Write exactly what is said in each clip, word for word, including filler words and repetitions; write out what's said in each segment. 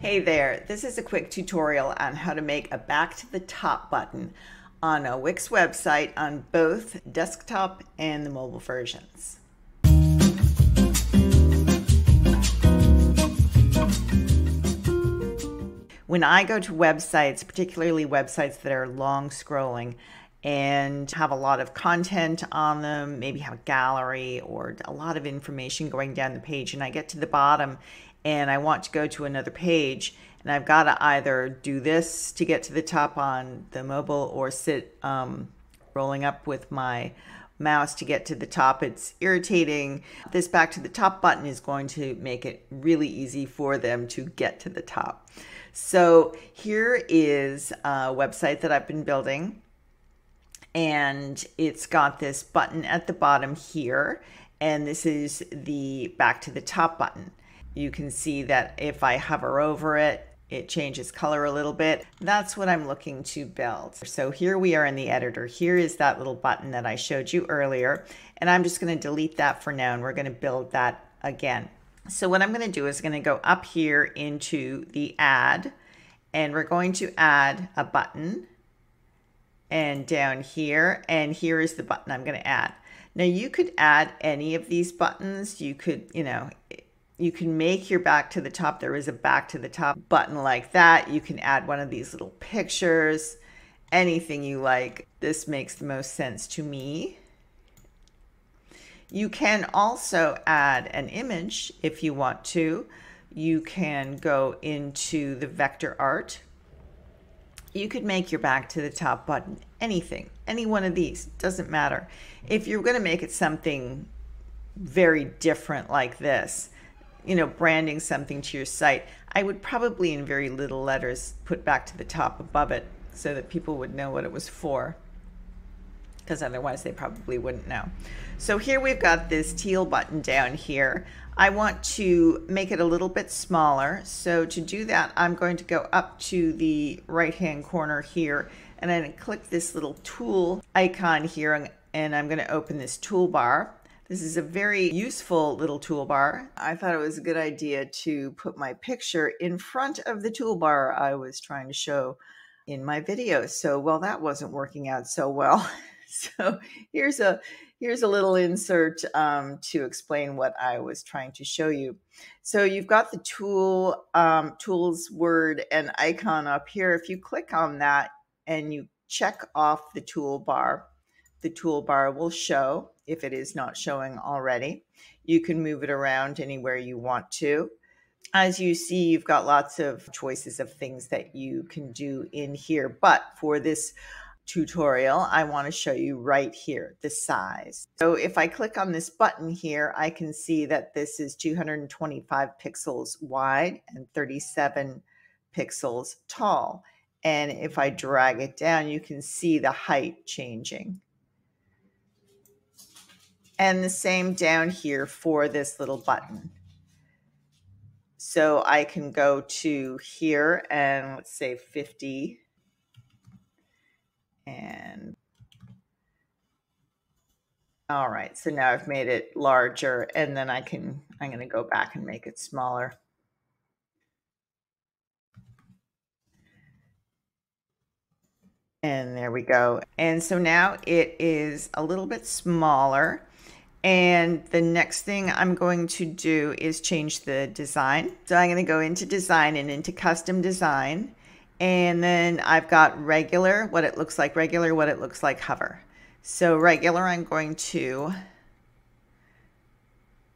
Hey there, this is a quick tutorial on how to make a back to the top button on a Wix website on both desktop and the mobile versions. When I go to websites, particularly websites that are long scrolling and have a lot of content on them, maybe have a gallery or a lot of information going down the page, and I get to the bottom and I want to go to another page, and I've got to either do this to get to the top on the mobile or sit um, rolling up with my mouse to get to the top. It's irritating. This back to the top button is going to make it really easy for them to get to the top. So here is a website that I've been building, and it's got this button at the bottom here, and this is the back to the top button. You can see that if I hover over it, it changes color a little bit. That's what I'm looking to build. So here we are in the editor. Here is that little button that I showed you earlier, and I'm just going to delete that for now, and we're going to build that again. So what I'm going to do is going to go up here into the add, and we're going to add a button, and down here, and here is the button I'm going to add. Now you could add any of these buttons. You could, you know, you can make your back to the top. There is a back to the top button like that. You can add one of these little pictures, anything you like. This makes the most sense to me. You can also add an image if you want to. You can go into the vector art. You could make your back to the top button anything, any one of these, doesn't matter. If you're going to make it something very different like this, you know, branding something to your site, I would probably in very little letters put back to the top above it so that people would know what it was for, because otherwise they probably wouldn't know. So here we've got this teal button down here. I want to make it a little bit smaller. So to do that, I'm going to go up to the right-hand corner here, and I'm going to click this little tool icon here, and I'm going to open this toolbar. This is a very useful little toolbar. I thought it was a good idea to put my picture in front of the toolbar I was trying to show in my video. So, well, that wasn't working out so well. So here's a, here's a little insert um, to explain what I was trying to show you. So you've got the tool, um, tools, word, and icon up here. If you click on that and you check off the toolbar, the toolbar will show if it is not showing already. You can move it around anywhere you want to. As you see, you've got lots of choices of things that you can do in here. But for this tutorial, I want to show you right here, the size. So if I click on this button here, I can see that this is two hundred twenty-five pixels wide and thirty-seven pixels tall. And if I drag it down, you can see the height changing. And the same down here for this little button. So I can go to here and let's say fifty. And all right, so now I've made it larger, and then I can, I'm going to go back and make it smaller. And there we go. And so now it is a little bit smaller. And the next thing I'm going to do is change the design. So I'm going to go into design and into custom design. And then I've got regular, what it looks like regular, what it looks like hover. So regular, I'm going to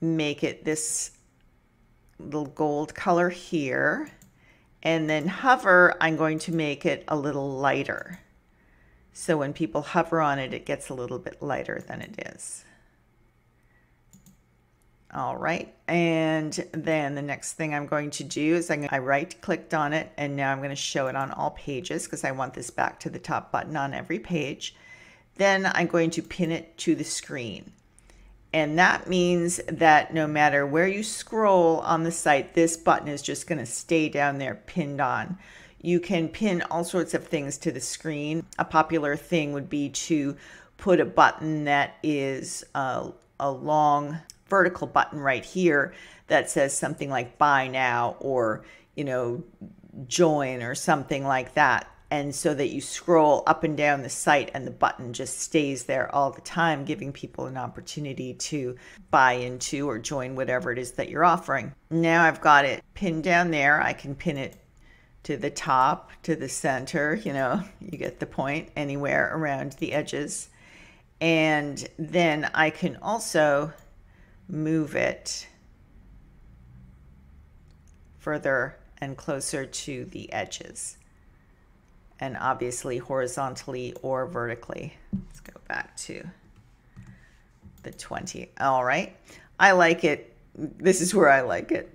make it this little gold color here. And then hover, I'm going to make it a little lighter. So when people hover on it, it gets a little bit lighter than it is. All right, and then the next thing I'm going to do is I'm going to, I right-clicked on it, and now I'm going to show it on all pages because I want this back to the top button on every page. Then I'm going to pin it to the screen. And that means that no matter where you scroll on the site, this button is just going to stay down there pinned on. You can pin all sorts of things to the screen. A popular thing would be to put a button that is uh, a long vertical button right here that says something like buy now, or you know, join or something like that. And so that you scroll up and down the site and the button just stays there all the time, giving people an opportunity to buy into or join whatever it is that you're offering. Now I've got it pinned down there. I can pin it to the top, to the center, you know, you get the point, anywhere around the edges. And then I can also move it further and closer to the edges. And obviously horizontally or vertically. Let's go back to the twenty. All right. I like it. This is where I like it.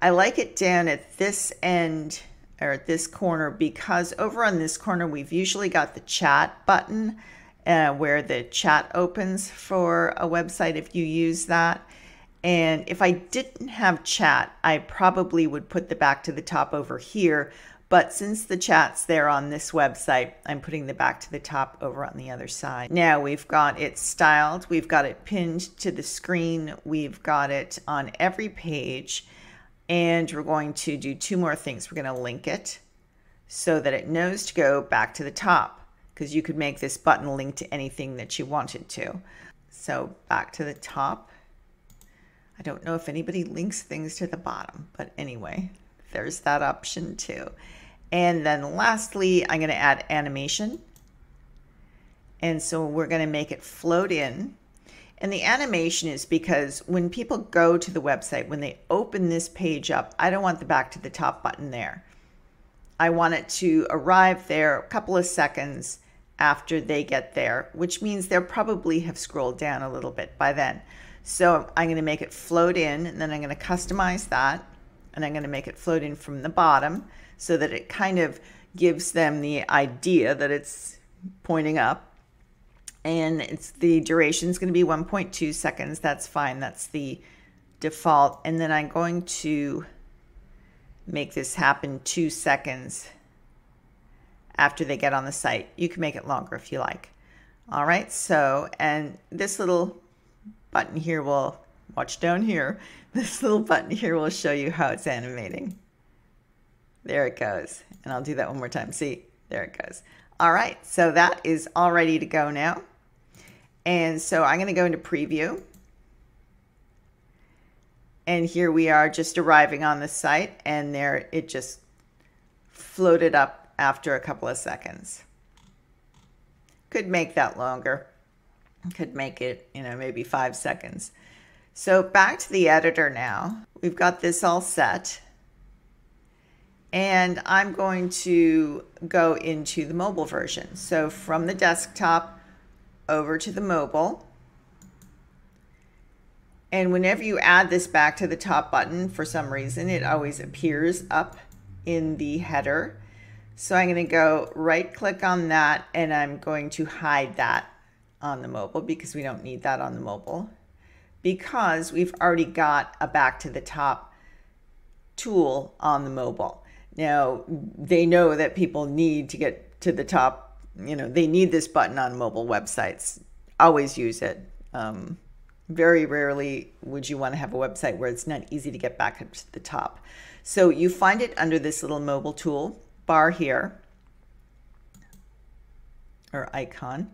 I like it down at this end or at this corner, because over on this corner, we've usually got the chat button uh, where the chat opens for a website if you use that. And if I didn't have chat, I probably would put the back to the top over here. But since the chat's there on this website, I'm putting the back to the top over on the other side. Now we've got it styled, we've got it pinned to the screen, we've got it on every page, and we're going to do two more things. We're going to link it so that it knows to go back to the top, because you could make this button link to anything that you wanted to. So back to the top. I don't know if anybody links things to the bottom, but anyway, there's that option too. And then lastly, I'm going to add animation. And so we're going to make it float in. And the animation is because when people go to the website, when they open this page up, I don't want the back to the top button there. I want it to arrive there a couple of seconds after they get there, which means they'll probably have scrolled down a little bit by then. So I'm going to make it float in, and then I'm going to customize that. And I'm going to make it float in from the bottom so that it kind of gives them the idea that it's pointing up. And it's the duration is going to be one point two seconds. That's fine. That's the default. And then I'm going to make this happen two seconds after they get on the site. You can make it longer if you like. All right. So, and this little button here will watch down here. This little button here will show you how it's animating. There it goes. And I'll do that one more time. See, there it goes. All right. So that is all ready to go now. And so I'm going to go into preview. And here we are just arriving on the site, and there it just floated up after a couple of seconds. Could make that longer. Could make it, you know, maybe five seconds. So back to the editor now. We've got this all set. And I'm going to go into the mobile version. So from the desktop over to the mobile. And whenever you add this back to the top button, for some reason, it always appears up in the header. So I'm going to go right click on that, and I'm going to hide that on the mobile because we don't need that on the mobile, because we've already got a back to the top tool on the mobile. Now, they know that people need to get to the top, you know, they need this button on mobile websites. Always use it. Um, very rarely would you want to have a website where it's not easy to get back up to the top. So you find it under this little mobile tool bar here, or icon,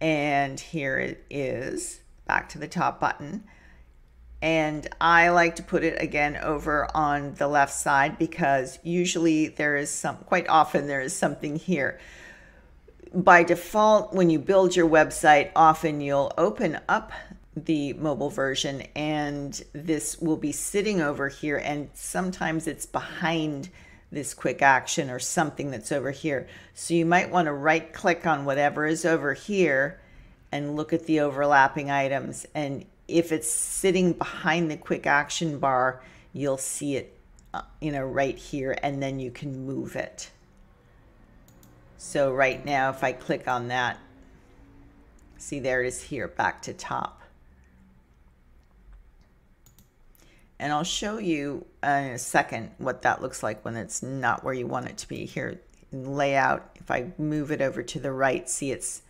and here it is. Back to the top button. And I like to put it again over on the left side, because usually there is some, quite often there is something here. By default, when you build your website, often you'll open up the mobile version and this will be sitting over here, and sometimes it's behind this quick action or something that's over here. So you might want to right click on whatever is over here and look at the overlapping items. And if it's sitting behind the quick action bar, you'll see it, you know, right here, and then you can move it. So right now, if I click on that, see, there it is here, back to top. And I'll show you in a second what that looks like when it's not where you want it to be. Here in layout, if I move it over to the right, see it's,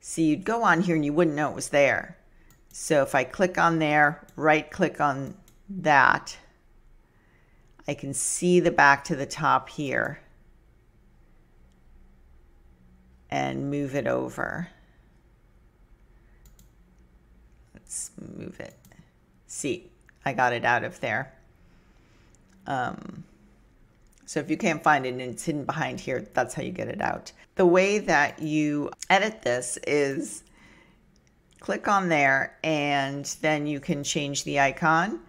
see, you'd go on here and you wouldn't know it was there. So if I click on there, right click on that, I can see the back to the top here and move it over. Let's move it. See, I got it out of there. Um, so if you can't find it and it's hidden behind here, that's how you get it out. The way that you edit this is click on there, and then you can change the icon.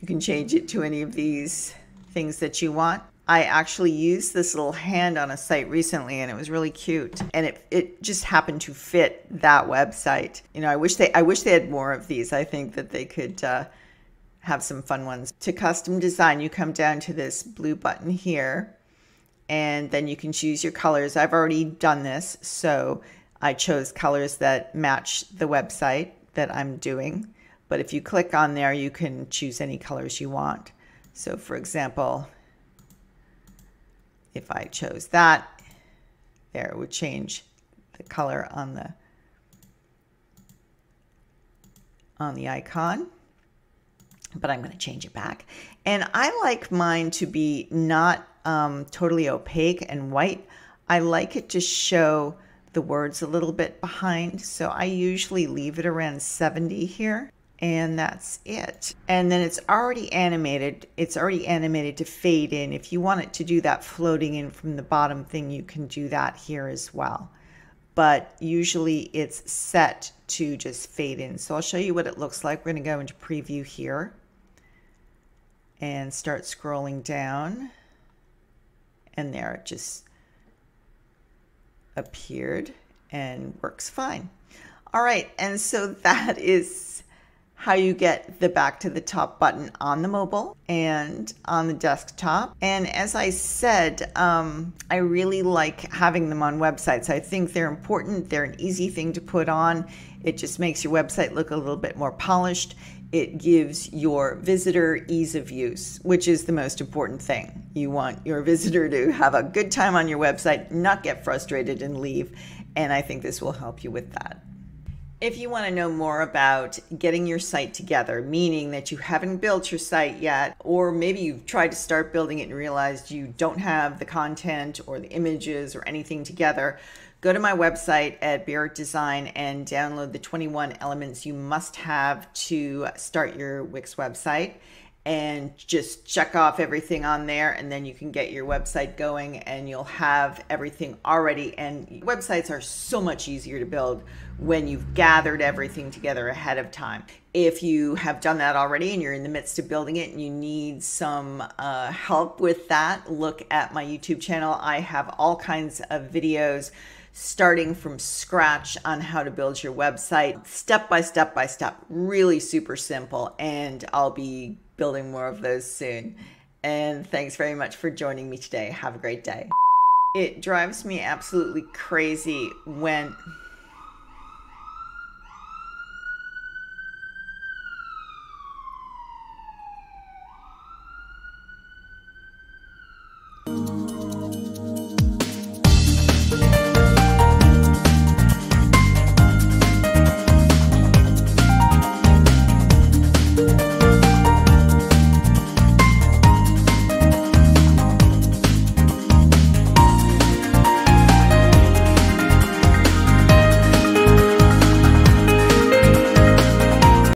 You can change it to any of these things that you want. I actually used this little hand on a site recently, and it was really cute, and it, it just happened to fit that website. You know, I wish they I wish they had more of these. I think that they could uh, have some fun ones. To custom design, you come down to this blue button here, and then you can choose your colors. I've already done this, so I chose colors that match the website that I'm doing. But if you click on there, you can choose any colors you want. So for example, if I chose that, there it would change the color on the on the icon. But I'm going to change it back. And I like mine to be not um, totally opaque and white. I like it to show the words a little bit behind. So I usually leave it around seventy here. And that's it. And then it's already animated. It's already animated to fade in. If you want it to do that floating in from the bottom thing, you can do that here as well. But usually it's set to just fade in. So I'll show you what it looks like. We're going to go into preview here and start scrolling down. And there it just appeared and works fine. All right. And so that is how you get the back to the top button on the mobile and on the desktop. And as I said, um, I really like having them on websites. I think they're important. They're an easy thing to put on. It just makes your website look a little bit more polished. It gives your visitor ease of use, which is the most important thing. You want your visitor to have a good time on your website, not get frustrated and leave. And I think this will help you with that. If you want to know more about getting your site together, meaning that you haven't built your site yet, or maybe you've tried to start building it and realized you don't have the content or the images or anything together, go to my website at Barrett Design and download the twenty-one elements you must have to start your Wix website, and just check off everything on there, and then you can get your website going and you'll have everything already. And websites are so much easier to build when you've gathered everything together ahead of time. If you have done that already and you're in the midst of building it and you need some uh, help with that, look at my YouTube channel. I have all kinds of videos starting from scratch on how to build your website, step by step by step, really super simple. And I'll be building more of those soon. And thanks very much for joining me today. Have a great day. It drives me absolutely crazy when